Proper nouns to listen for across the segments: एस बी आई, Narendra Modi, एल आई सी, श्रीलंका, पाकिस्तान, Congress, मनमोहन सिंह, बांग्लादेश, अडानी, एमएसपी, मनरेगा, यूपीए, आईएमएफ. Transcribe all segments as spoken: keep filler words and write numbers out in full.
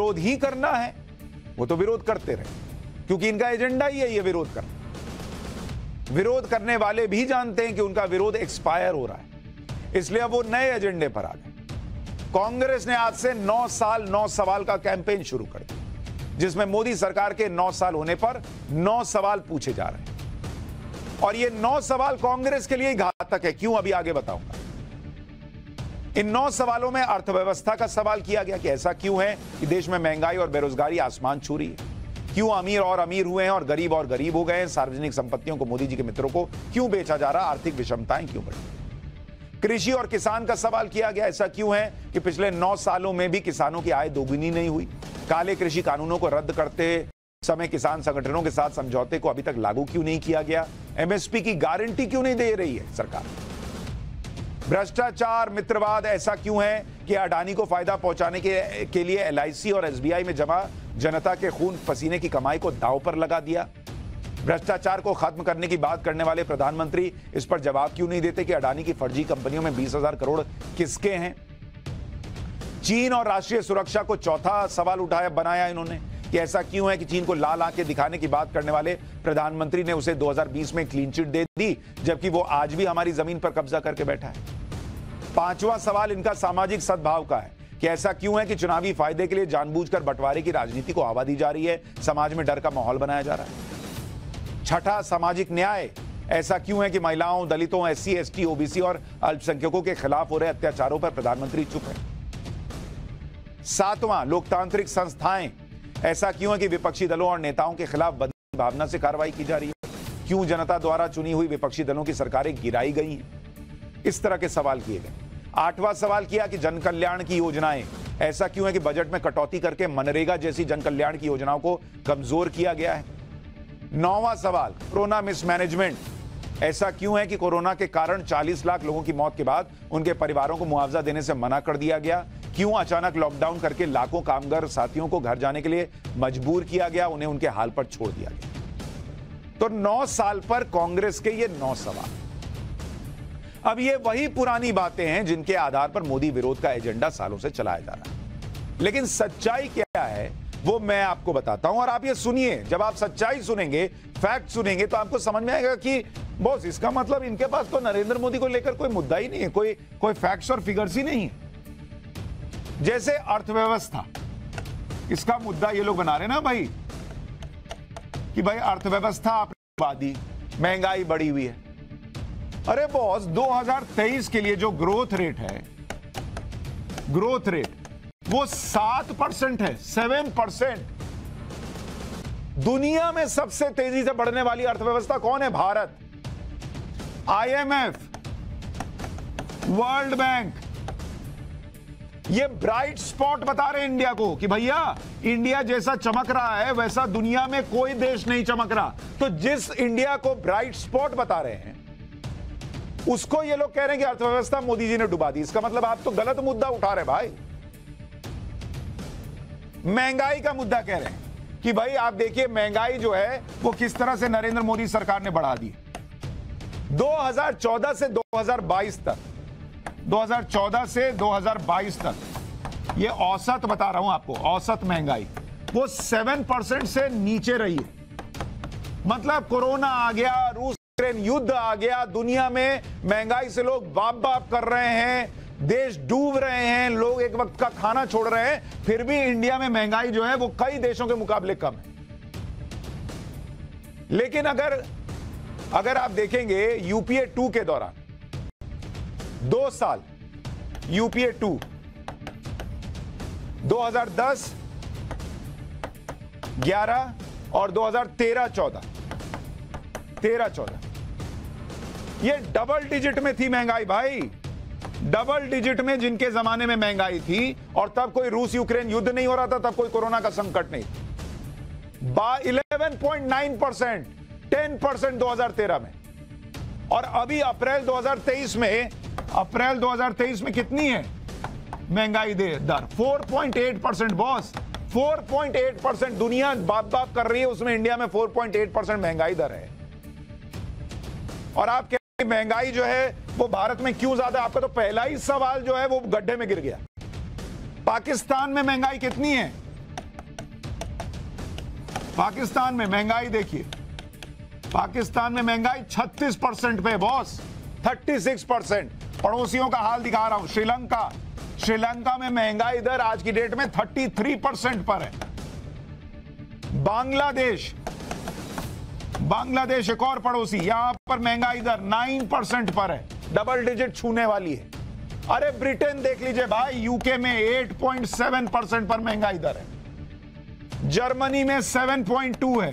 विरोध ही करना है, वो तो विरोध करते रहे, क्योंकि इनका एजेंडा ही है ये विरोध करना। विरोध करने वाले भी जानते हैं कि उनका विरोध एक्सपायर हो रहा है, इसलिए अब वो नए एजेंडे पर आ गए। कांग्रेस ने आज से नौ साल नौ सवाल का कैंपेन शुरू कर दिया, जिसमें मोदी सरकार के नौ साल होने पर नौ सवाल पूछे जा रहे हैं, और ये नौ सवाल कांग्रेस के लिए ही घातक है। क्यों, अभी आगे बताऊंगा। इन नौ सवालों में अर्थव्यवस्था का सवाल किया गया कि ऐसा क्यों है कि देश में महंगाई और बेरोजगारी आसमान छू रही है, क्यों अमीर और अमीर हुए हैं और गरीब और गरीब हो गए हैं, सार्वजनिक संपत्तियों को मोदी जी के मित्रों को क्यों बेचा जा रहा, आर्थिक विषमताएं क्यों बढ़ी। कृषि और किसान का सवाल किया गया, ऐसा क्यों है कि पिछले नौ सालों में भी किसानों की आय दोगुनी नहीं हुई, काले कृषि कानूनों को रद्द करते समय किसान संगठनों के साथ समझौते को अभी तक लागू क्यों नहीं किया गया, एमएसपी की गारंटी क्यों नहीं दे रही है सरकार। भ्रष्टाचार मित्रवाद, ऐसा क्यों है कि अडानी को फायदा पहुंचाने के, के लिए एलआईसी और एसबीआई में जमा जनता के खून पसीने की कमाई को दांव पर लगा दिया। भ्रष्टाचार को खत्म करने की बात करने वाले प्रधानमंत्री इस पर जवाब क्यों नहीं देते कि अडानी की फर्जी कंपनियों में बीस हजार करोड़ किसके हैं। चीन और राष्ट्रीय सुरक्षा को चौथा सवाल उठाया बनाया इन्होंने कि ऐसा क्यों है कि चीन को लाल आंखें दिखाने की बात करने वाले प्रधानमंत्री ने उसे दो हजार बीस में क्लीन चिट दे दी, जबकि वो आज भी हमारी जमीन पर कब्जा करके बैठा है। पांचवा सवाल इनका सामाजिक सद्भाव का है कि ऐसा क्यों है कि चुनावी फायदे के लिए जानबूझकर बंटवारे की राजनीति को आवा दी जा रही है, समाज में डर का माहौल बनाया जा रहा है। छठा सामाजिक न्याय, ऐसा क्यों है कि महिलाओं, दलितों, एससी, एसटी, ओबीसी और अल्पसंख्यकों के खिलाफ हो रहे अत्याचारों पर प्रधानमंत्री चुप है। सातवां लोकतांत्रिक संस्थाएं, ऐसा क्यों है कि विपक्षी दलों और नेताओं के खिलाफ बदले भावना से कार्रवाई की जा रही है, क्यों जनता द्वारा चुनी हुई विपक्षी दलों की सरकारें गिराई गई हैं, इस तरह के सवाल किए गए। आठवां सवाल किया कि जन कल्याण की योजनाएं, ऐसा क्यों है कि बजट में कटौती करके मनरेगा जैसी जन कल्याण की योजनाओं को कमजोर किया गया है। नौवां सवाल कोरोना मिसमैनेजमेंट, ऐसा क्यों है कि कोरोना के कारण चालीस लाख लोगों की मौत के बाद उनके परिवारों को मुआवजा देने से मना कर दिया गया, क्यों अचानक लॉकडाउन करके लाखों कामगार साथियों को घर जाने के लिए मजबूर किया गया, उन्हें उनके हाल पर छोड़ दिया गया। तो नौ साल पर कांग्रेस के ये नौ सवाल। अब ये वही पुरानी बातें हैं जिनके आधार पर मोदी विरोध का एजेंडा सालों से चलाया जा रहा है, लेकिन सच्चाई क्या है वो मैं आपको बताता हूं, और आप ये सुनिए। जब आप सच्चाई सुनेंगे, फैक्ट सुनेंगे, तो आपको समझ में आएगा कि बॉस इसका मतलब इनके पास तो नरेंद्र मोदी को लेकर कोई मुद्दा ही नहीं है, कोई कोई फैक्ट्स और फिगर्स ही नहीं है। जैसे अर्थव्यवस्था, इसका मुद्दा ये लोग बना रहे ना भाई कि भाई अर्थव्यवस्था आपने बादी, महंगाई बढ़ी हुई है। अरे बॉस, दो हजार तेईस के लिए जो ग्रोथ रेट है, ग्रोथ रेट वो सात परसेंट है, सेवन परसेंट। दुनिया में सबसे तेजी से बढ़ने वाली अर्थव्यवस्था कौन है? भारत। आईएमएफ, वर्ल्ड बैंक ये ब्राइट स्पॉट बता रहे हैं इंडिया को कि भैया इंडिया जैसा चमक रहा है वैसा दुनिया में कोई देश नहीं चमक रहा। तो जिस इंडिया को ब्राइट स्पॉट बता रहे हैं उसको ये लोग कह रहे हैं कि अर्थव्यवस्था मोदी जी ने डुबा दी। इसका मतलब आप तो गलत मुद्दा उठा रहे भाई। महंगाई का मुद्दा कह रहे हैं कि भाई आप देखिए महंगाई जो है वो किस तरह से नरेंद्र मोदी सरकार ने बढ़ा दी। दो हजार चौदह से दो हजार बाईस तक, दो हजार चौदह से दो हजार बाईस तक, ये औसत बता रहा हूं आपको, औसत महंगाई वो सेवन परसेंट से नीचे रही है। मतलब कोरोना आ गया, रूस युद्ध आ गया, दुनिया में महंगाई से लोग बाप बाप कर रहे हैं, देश डूब रहे हैं, लोग एक वक्त का खाना छोड़ रहे हैं, फिर भी इंडिया में महंगाई जो है वो कई देशों के मुकाबले कम है। लेकिन अगर अगर आप देखेंगे यूपीए टू के दौरान, दो साल यूपीए टू, दो हजार दस, ग्यारह और दो हजार तेरह चौदह, ये डबल डिजिट में थी महंगाई भाई, डबल डिजिट में। जिनके जमाने में महंगाई थी और तब कोई रूस यूक्रेन युद्ध नहीं हो रहा था, तब कोई कोरोना का संकट नहीं था। Eleven point nine percent, ten percent दो हजार तेरह में, और अभी अप्रैल दो हजार तेईस में, अप्रैल दो हजार तेईस में कितनी है महंगाई दर? Four point eight percent. Boss four point eight percent, दुनिया बाप बाप कर रही है, उसमें इंडिया में फोर पॉइंट एट परसेंट महंगाई दर है। और आप कह रहे हैं महंगाई जो है वो भारत में क्यों ज्यादा? आपका तो पहला ही सवाल जो है वो गड्ढे में गिर गया। पाकिस्तान में महंगाई कितनी है? पाकिस्तान में महंगाई देखिए, पाकिस्तान में महंगाई छत्तीस परसेंट पे बॉस, छत्तीस परसेंट। पड़ोसियों का हाल दिखा रहा हूं, श्रीलंका, श्रीलंका में महंगाई दर आज की डेट में तैंतीस परसेंट पर है। बांग्लादेश, बांग्लादेश एक और पड़ोसी, यहां पर महंगाई दर नौ परसेंट पर है, डबल डिजिट छूने वाली है। अरे ब्रिटेन देख लीजिए भाई, यूके में आठ पॉइंट सात परसेंट पर महंगाई दर है, जर्मनी में सात पॉइंट दो है,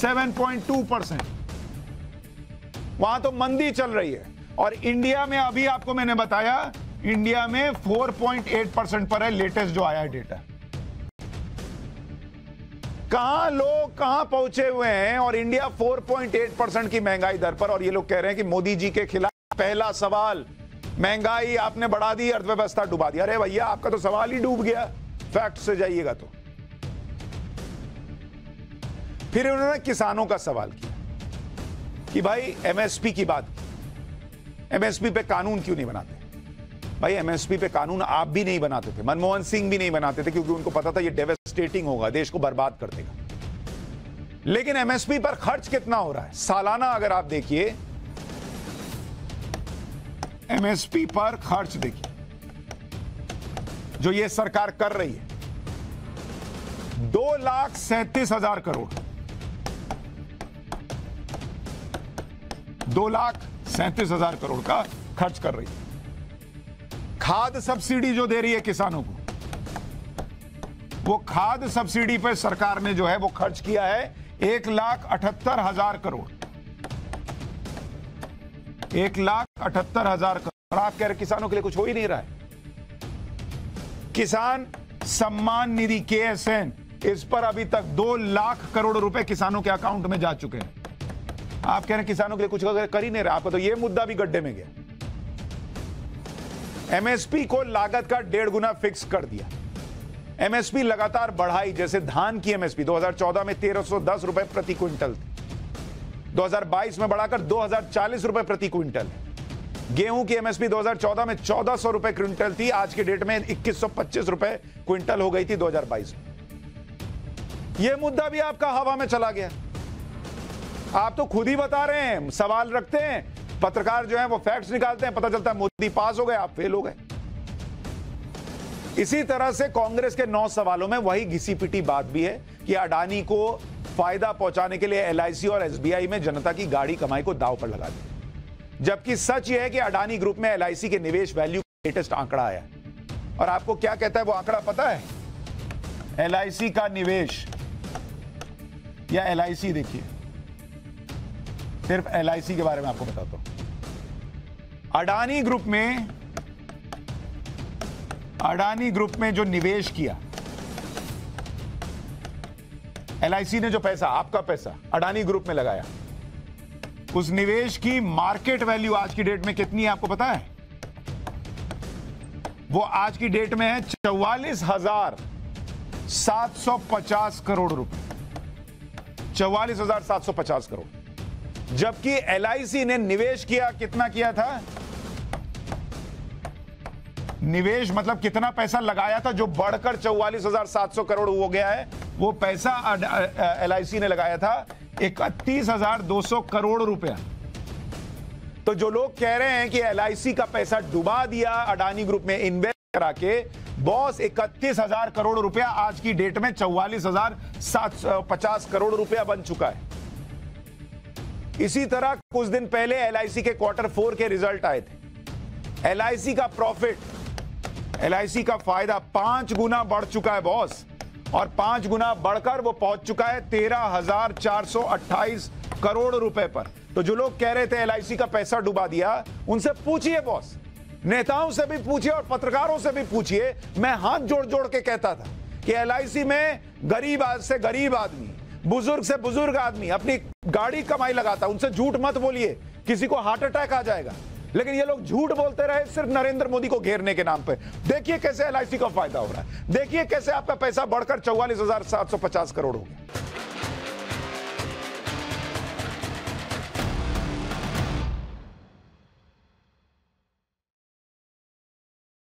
सात पॉइंट दो परसेंट, वहां तो मंदी चल रही है। और इंडिया में अभी आपको मैंने बताया, इंडिया में चार पॉइंट आठ परसेंट पर है लेटेस्ट जो आया है डेटा। कहां लोग कहां पहुंचे हुए हैं और इंडिया चार पॉइंट आठ परसेंट की महंगाई दर पर, और ये लोग कह रहे हैं कि मोदी जी के खिलाफ पहला सवाल, महंगाई आपने बढ़ा दी, अर्थव्यवस्था डुबा दी। अरे भैया, आपका तो सवाल ही डूब गया, फैक्ट से जाइएगा तो। फिर उन्होंने किसानों का सवाल किया कि भाई एमएसपी की बात, एमएसपी पे कानून क्यों नहीं बनाते। भाई एमएसपी पे कानून आप भी नहीं बनाते थे, मनमोहन सिंह भी नहीं बनाते थे, क्योंकि उनको पता था ये डेवेस्टेटिंग होगा, देश को बर्बाद कर देगा। लेकिन एमएसपी पर खर्च कितना हो रहा है सालाना, अगर आप देखिए एमएसपी पर खर्च देखिए जो ये सरकार कर रही है, दो लाख सैंतीस हजार करोड़ दो लाख सैंतीस हजार करोड़ का खर्च कर रही है। खाद सब्सिडी जो दे रही है किसानों को, वो खाद सब्सिडी पे सरकार ने जो है वो खर्च किया है एक लाख अठहत्तर हजार करोड़ एक लाख अठहत्तर हजार करोड़। आप कह रहे किसानों के लिए कुछ हो ही नहीं रहा है। किसान सम्मान निधि के एस एन, इस पर अभी तक दो लाख करोड़ रुपए किसानों के अकाउंट में जा चुके हैं। आप कह रहे हैं किसानों के लिए कुछ कर ही नहीं रहा, आपका तो यह मुद्दा भी गड्ढे में गया। एमएसपी को लागत का डेढ़ गुना फिक्स कर दिया, एमएसपी लगातार बढ़ाई, जैसे धान की एमएसपी दो हजार चौदह में तेरह सौ दस रुपए प्रति क्विंटल थी, दो हजार बाईस में बढ़ाकर दो हजार चालीस रुपए प्रति क्विंटल। गेहूं की एमएसपी दो हजार चौदह में चौदह सौ रुपए क्विंटल थी, आज के डेट में इक्कीस सौ पच्चीस रुपए क्विंटल हो गई थी दो हजार बाईस में। यह मुद्दा भी आपका हवा में चला गया। आप तो खुद ही बता रहे हैं, सवाल रखते हैं, पत्रकार जो है वो फैक्ट्स निकालते हैं, पता चलता है मोदी पास हो गए, आप फेल हो गए। इसी तरह से कांग्रेस के नौ सवालों में वही घिसी पिटी बात भी है कि अडानी को फायदा पहुंचाने के लिए एल आई सी और एस बी आई में जनता की गाढ़ी कमाई को दांव पर लगा दिया, जबकि सच यह है कि अडानी ग्रुप में एल आई सी के निवेश वैल्यू का लेटेस्ट आंकड़ा आया। और आपको क्या कहता है वो आंकड़ा पता है? एल आई सी का निवेश, या एल आई सी देखिए, सिर्फ एल आई सी के बारे में आपको बताता हूं। अडानी ग्रुप में अडानी ग्रुप में जो निवेश किया एल आई सी ने, जो पैसा आपका पैसा अडानी ग्रुप में लगाया, उस निवेश की मार्केट वैल्यू आज की डेट में कितनी है आपको पता है? वो आज की डेट में है चौवालीस हजार सात सौ पचास करोड़ रुपए, चौवालीस हजार सात सौ पचास करोड़। जबकि एल आई सी ने निवेश किया, कितना किया था निवेश, मतलब कितना पैसा लगाया था जो बढ़कर चौवालीस हजार सात सौ करोड़ हो गया है, वो पैसा एल आई सी ने लगाया था इकतीस हजार दो सौ करोड़ रुपया। तो जो लोग कह रहे हैं कि एल आई सी का पैसा डुबा दिया अडानी ग्रुप में इन्वेस्ट करा के, बॉस इकतीस हजार करोड़ रुपया आज की डेट में चौवालीस हजार सात सौ पचास करोड़ रुपया बन चुका है। इसी तरह कुछ दिन पहले एल आई सी के क्वार्टर फोर के रिजल्ट आए थे, एल आई सी का प्रॉफिट, एल आई सी का फायदा पांच गुना बढ़ चुका है बॉस, और पांच गुना बढ़कर वो पहुंच चुका है तेरह हजार चार सौ अट्ठाईस करोड़ रुपए पर। तो जो लोग कह रहे थे एल आई सी का पैसा डुबा दिया, उनसे पूछिए बॉस, नेताओं से भी पूछिए और पत्रकारों से भी पूछिए। मैं हाथ जोड़ जोड़ के कहता था कि एल आई सी में गरीब से गरीब आदमी, बुजुर्ग से बुजुर्ग आदमी अपनी गाड़ी कमाई लगाता, उनसे झूठ मत बोलिए, किसी को हार्ट अटैक आ जाएगा। लेकिन ये लोग झूठ बोलते रहे सिर्फ नरेंद्र मोदी को घेरने के नाम पे। देखिए कैसे एल आई सी का फायदा हो रहा है, देखिए कैसे आपका पैसा बढ़कर चौवालीस हजार सात सौ पचास करोड़ हो गया।